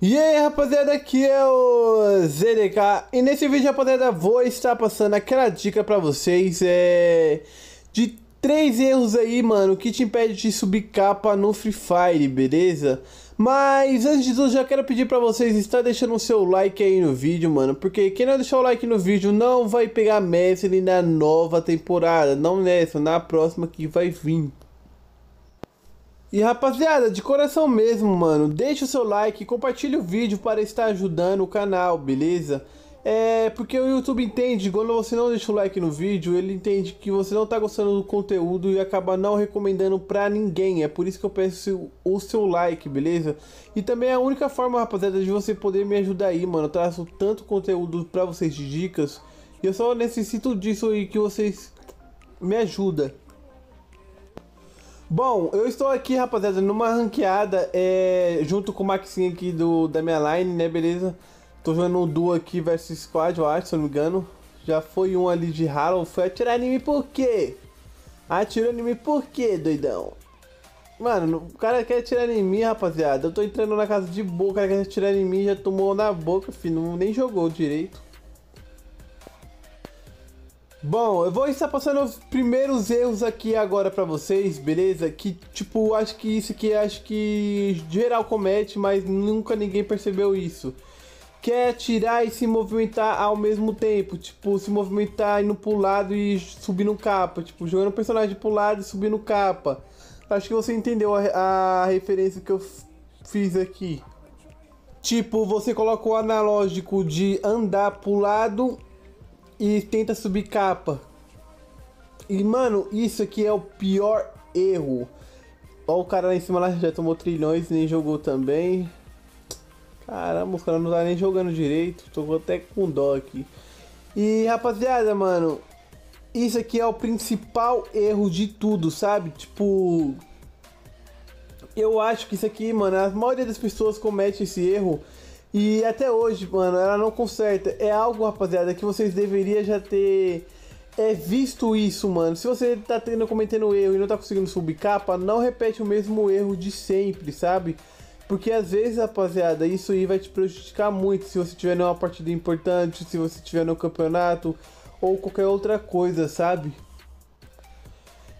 E aí rapaziada, aqui é o ZDK e nesse vídeo rapaziada vou estar passando aquela dica pra vocês de 3 erros aí mano que te impede de subir capa no Free Fire, beleza? Mas antes de tudo já quero pedir pra vocês estar deixando o seu like aí no vídeo mano, porque quem não deixar o like no vídeo não vai pegar mestre na nova temporada, não nessa, na próxima que vai vir. E rapaziada, de coração mesmo, mano, deixa o seu like, compartilha o vídeo para estar ajudando o canal, beleza? Porque o YouTube entende, quando você não deixa o like no vídeo, ele entende que você não tá gostando do conteúdo e acaba não recomendando pra ninguém. É por isso que eu peço o seu like, beleza? E também é a única forma, rapaziada, de você poder me ajudar aí, mano. Eu traço tanto conteúdo pra vocês de dicas e eu só necessito disso aí, que vocês me ajudem. Bom, eu estou aqui, rapaziada, numa ranqueada, junto com o Maxinho aqui da minha line, né, beleza? Tô jogando um duo aqui versus squad, eu acho, se eu não me engano. Já foi um ali de Halo, foi atirar em mim por quê? Atirou em mim por quê, doidão? Mano, o cara quer atirar em mim, rapaziada. Eu tô entrando na casa de boa, o cara quer atirar em mim, já tomou na boca, filho, não, nem jogou direito. Bom, eu vou estar passando os primeiros erros aqui agora pra vocês, beleza? Que, tipo, acho que isso aqui, acho que geral comete, mas nunca ninguém percebeu isso. Que é atirar e se movimentar ao mesmo tempo, tipo, se movimentar indo pro lado e subir no capa, tipo, jogando o personagem pro lado e subir no capa. Acho que você entendeu a referência que eu fiz aqui. Tipo, você coloca o analógico de andar pro lado e tenta subir capa. E mano, isso aqui é o pior erro. Ó, o cara lá em cima lá já tomou trilhões, nem jogou também. Caramba, o cara não tá nem jogando direito. Tô até com dó aqui. E rapaziada, mano, isso aqui é o principal erro de tudo, sabe? Tipo, eu acho que isso aqui, mano, a maioria das pessoas comete esse erro e até hoje, mano, ela não conserta. É algo, rapaziada, que vocês deveriam já ter visto isso, mano. Se você tá cometendo erro e não tá conseguindo subir capa, não repete o mesmo erro de sempre, sabe? Porque às vezes, rapaziada, isso aí vai te prejudicar muito. Se você tiver numa partida importante, se você tiver no campeonato ou qualquer outra coisa, sabe?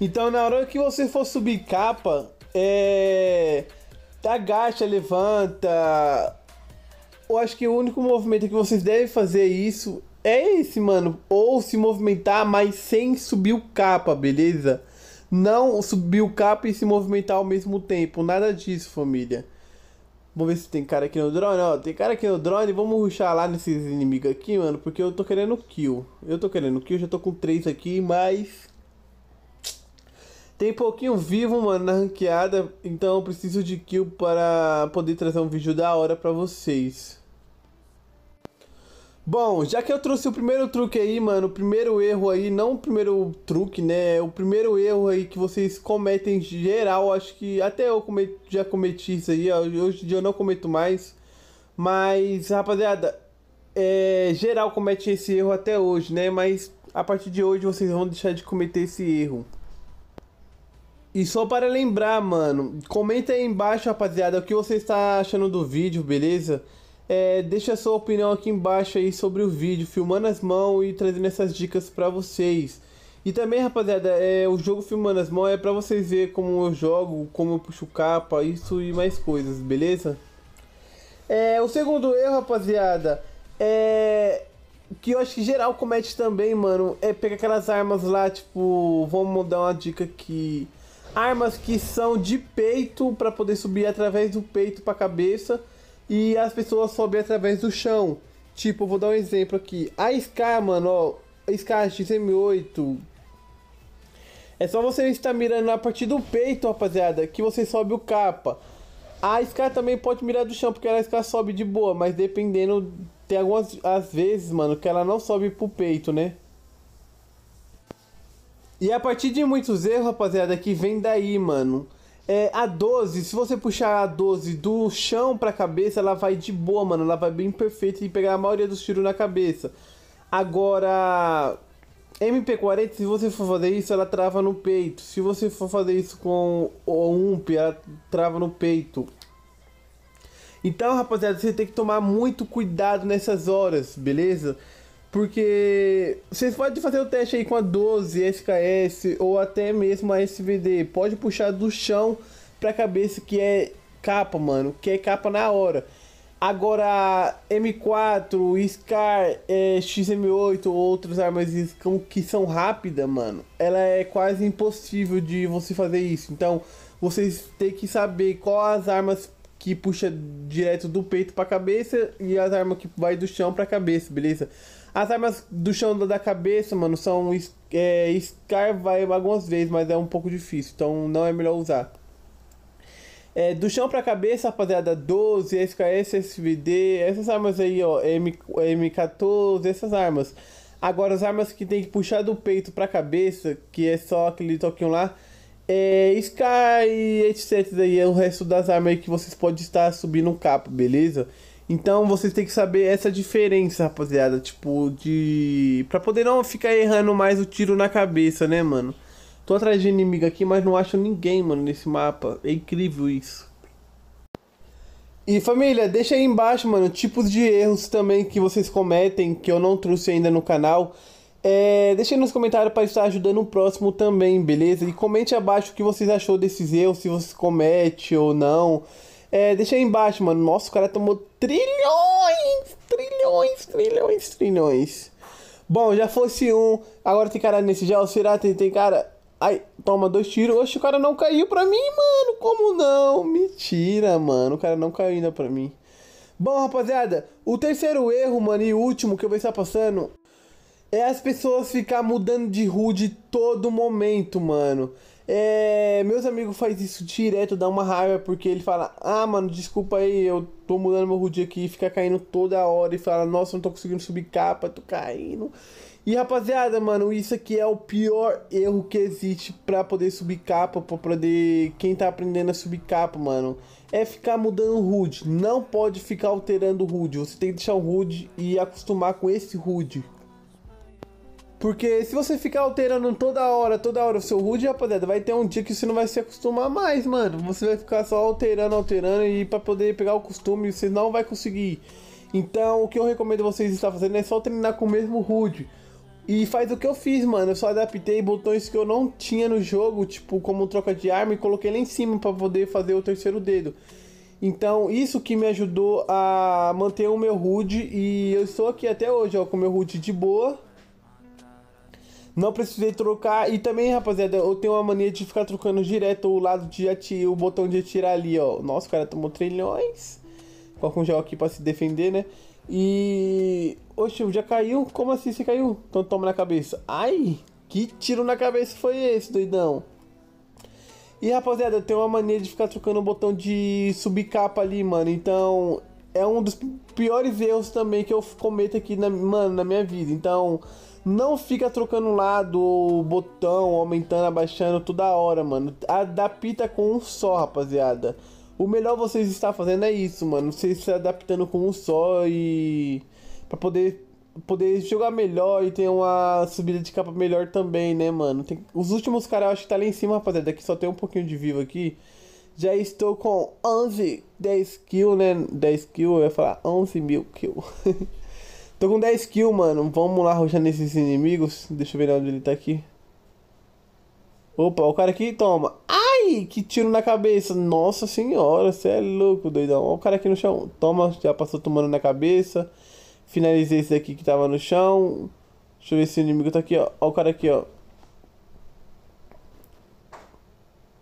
Então, na hora que você for subir capa, agacha, levanta. Eu acho que o único movimento que vocês devem fazer isso é esse, mano. Ou se movimentar, mas sem subir o capa, beleza? Não subir o capa e se movimentar ao mesmo tempo. Nada disso, família. Vamos ver se tem cara aqui no drone. Ó, tem cara aqui no drone. Vamos rushar lá nesses inimigos aqui, mano. Porque eu tô querendo kill. Já tô com 3 aqui, mas tem pouquinho vivo, mano, na ranqueada, então eu preciso de kill para poder trazer um vídeo da hora pra vocês. Bom, já que eu trouxe o primeiro truque aí, mano, o primeiro erro aí, não o primeiro truque, né, o primeiro erro aí que vocês cometem geral, acho que até eu já cometi isso aí, hoje em dia eu não cometo mais, mas, rapaziada, geral comete esse erro até hoje, né, mas a partir de hoje vocês vão deixar de cometer esse erro. E só para lembrar, mano, comenta aí embaixo, rapaziada, o que você está achando do vídeo, beleza? Deixa a sua opinião aqui embaixo aí sobre o vídeo, filmando as mãos e trazendo essas dicas pra vocês. E também, rapaziada, o jogo filmando as mãos é pra vocês verem como eu jogo, como eu puxo capa, isso e mais coisas, beleza? O segundo erro, rapaziada, que eu acho que geral comete também, mano, é pegar aquelas armas lá, tipo, vamos dar uma dica aqui. Armas que são de peito para poder subir através do peito para a cabeça e as pessoas sobem através do chão. Tipo, vou dar um exemplo aqui. A SCAR, mano, ó, a SCAR XM8. É só você estar mirando a partir do peito, rapaziada, que você sobe o capa. A SCAR também pode mirar do chão, porque a SCAR sobe de boa, mas dependendo, tem algumas às vezes, mano, que ela não sobe pro peito, né? E a partir de muitos erros, rapaziada, que vem daí, mano. A 12, se você puxar a 12 do chão pra cabeça, ela vai de boa, mano. Ela vai bem perfeita e pegar a maioria dos tiros na cabeça. Agora, MP40, se você for fazer isso, ela trava no peito. Se você for fazer isso com o UMP, ela trava no peito. Então, rapaziada, você tem que tomar muito cuidado nessas horas, beleza? Porque vocês podem fazer o teste aí com a 12, SKS ou até mesmo a SVD. Pode puxar do chão pra cabeça, que é capa, mano, que é capa na hora. Agora, M4, SCAR, XM8 ou outras armas que são rápidas, mano, ela é quase impossível de você fazer isso. Então, vocês têm que saber qual as armas que puxa direto do peito pra cabeça e as armas que vai do chão pra cabeça, beleza? As armas do chão da cabeça, mano, são... SCAR vai algumas vezes, mas é um pouco difícil, então não é melhor usar. Do chão pra cabeça, rapaziada, 12, SKS, SVD, essas armas aí, ó, M14, essas armas. Agora, as armas que tem que puxar do peito pra cabeça, que é só aquele toquinho lá, SCAR e etc, aí é o resto das armas aí que vocês podem estar subindo um capo, beleza? Então, vocês tem que saber essa diferença, rapaziada, tipo, pra poder não ficar errando mais o tiro na cabeça, né, mano? Tô atrás de inimigo aqui, mas não acho ninguém, mano, nesse mapa. É incrível isso. E, família, deixa aí embaixo, mano, tipos de erros também que vocês cometem, que eu não trouxe ainda no canal. Deixa aí nos comentários pra estar ajudando o próximo também, beleza? E comente abaixo o que vocês achou desses erros, se vocês cometem ou não. Deixa aí embaixo, mano. Nossa, o cara tomou trilhões. Bom, já fosse um, agora tem cara nesse gel, será que tem cara... Ai, toma 2 tiros. Oxe, o cara não caiu pra mim, mano. Como não? Mentira, mano. O cara não caiu ainda pra mim. Bom, rapaziada, o terceiro erro, mano, e o último que eu vou estar passando é as pessoas ficar mudando de HUD todo momento, mano. Meus amigos faz isso direto, dá uma raiva, porque ele fala: ah, mano, desculpa aí, eu tô mudando meu HUD aqui. E fica caindo toda hora e fala: nossa, não tô conseguindo subir capa, tô caindo. E, rapaziada, mano, isso aqui é o pior erro que existe pra poder subir capa, pra poder... Quem tá aprendendo a subir capa, mano, é ficar mudando o HUD. Não pode ficar alterando o HUD. Você tem que deixar o HUD e acostumar com esse HUD. Porque se você ficar alterando toda hora o seu HUD, rapaziada, vai ter um dia que você não vai se acostumar mais, mano. Você vai ficar só alterando e pra poder pegar o costume, você não vai conseguir. Então, o que eu recomendo vocês estar fazendo é só treinar com o mesmo HUD. E faz o que eu fiz, mano, eu só adaptei botões que eu não tinha no jogo, tipo, como troca de arma, e coloquei lá em cima pra poder fazer o terceiro dedo. Então, isso que me ajudou a manter o meu HUD, e eu estou aqui até hoje, ó, com o meu HUD de boa. Não precisei trocar, e também, rapaziada, eu tenho uma mania de ficar trocando direto o lado de atirar, o botão de atirar ali, ó. Nossa, o cara tomou trilhões. Coloca um gel aqui pra se defender, né? E... Oxe, já caiu? Como assim você caiu? Então toma na cabeça. Ai, que tiro na cabeça foi esse, doidão? E, rapaziada, eu tenho uma mania de ficar trocando o botão de subir capa ali, mano. Então, é um dos piores erros também que eu cometo aqui, mano, na minha vida. Então, não fica trocando um lado, o botão, aumentando, abaixando toda hora, mano. Adapta com um só, rapaziada. O melhor vocês estão fazendo é isso, mano. Vocês se adaptando com um só e... Pra poder jogar melhor e ter uma subida de capa melhor também, né, mano? Tem... Os últimos caras, eu acho que tá lá em cima, rapaziada. Aqui só tem um pouquinho de vivo aqui. Já estou com 10 kills, né? 10 kills, eu ia falar 11 mil kills. Tô com 10 kills, mano. Vamos lá roxar nesses inimigos. Deixa eu ver onde ele tá aqui. Opa, o cara aqui, toma. Ai, que tiro na cabeça. Nossa senhora, você é louco, doidão. Olha o cara aqui no chão. Toma, já passou tomando na cabeça. Finalizei esse daqui que tava no chão. Deixa eu ver se o inimigo tá aqui, ó. Olha o cara aqui, ó.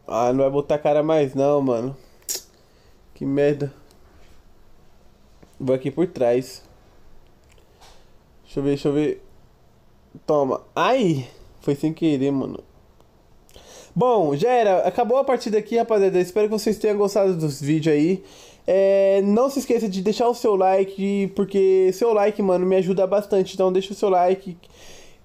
Ah, não vai botar cara mais não, mano. Que merda. Vou aqui por trás. Deixa eu ver. Toma. Ai, foi sem querer, mano. Bom, já era, acabou a partida aqui, rapaziada. Espero que vocês tenham gostado dos vídeos aí. Não se esqueça de deixar o seu like, porque seu like, mano, me ajuda bastante. Então deixa o seu like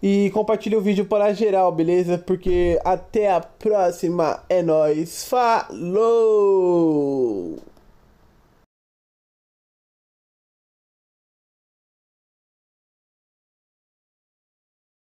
e compartilha o vídeo para geral, beleza? Porque até a próxima, é nóis, falou!